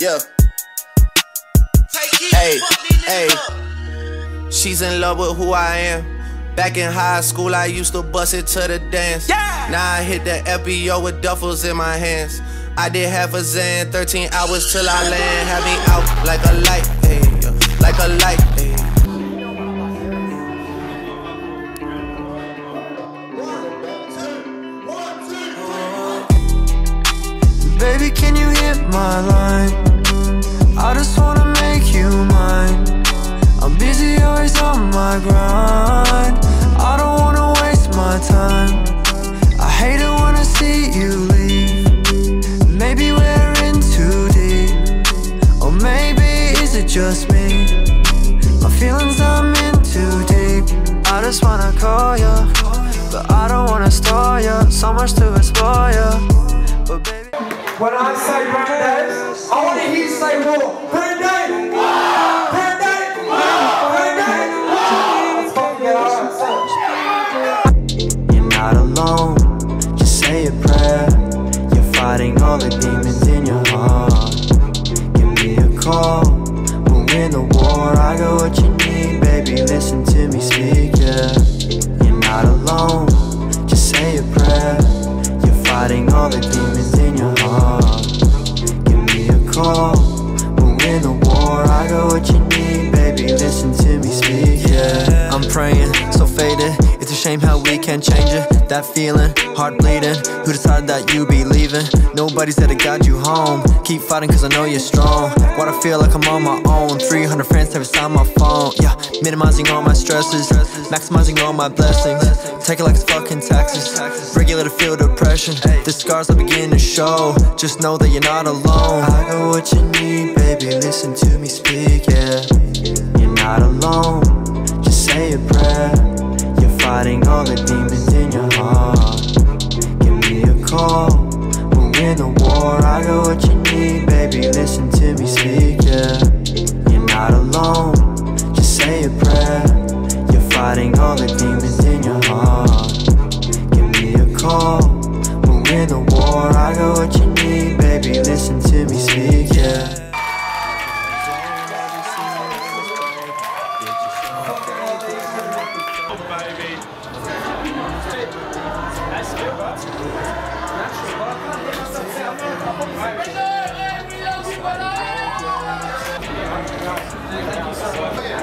Yeah. Hey, hey. She's in love with who I am. Back in high school, I used to bust it to the dance. Yeah. Now I hit the FBO with duffels in my hands. I did half a Zan, 13 hours till I land. Had me out like a light, hey, like a light, hey. Baby, can you hit my line? I just wanna make you mine. I'm busy, always on my grind. I don't wanna waste my time. I hate it when I see you leave. Maybe we're in too deep, or maybe is it just me? My feelings, I'm in too deep. I just wanna call ya, but I don't wanna store ya. So much to explore ya, but baby. When I say paradise, I want to hear you say war. Paradise! War! Paradise! War! Paradise! War! Let's fucking get out. You're not alone, just say a prayer. You're fighting all the demons in your heart. Give me a call, we'll win the war. I got what you need, baby, listen to me speak, yeah. You're not alone, just say a prayer. You're fighting all the demons in your heart. Give me a call, we'll win the war. I got what you need, baby, listen to me speak, yeah. I'm praying, so faded, it's a shame how we can't change it. That feeling, heart bleeding, who decided that you be leaving? Nobody said it got you home, keep fighting cause I know you're strong. What I feel like I'm on my own, 300 friends every time my phone, yeah. Minimizing all my stresses, maximizing all my blessings. Take it like it's fucking taxes, regular to feel depression. The scars I begin to show, just know that you're not alone. I got what you need, baby, listen to me speak, yeah. You're not alone, just say a prayer. You're fighting all the demons in your heart. Give me a call, we'll win the war. I got what you need, baby, listen to me speak, yeah. You're not alone, just say a prayer. You're fighting all the demons in your heart. Give me a call, we'll win the war. I got what you need, baby, listen to me speak, yeah. Thank you so much.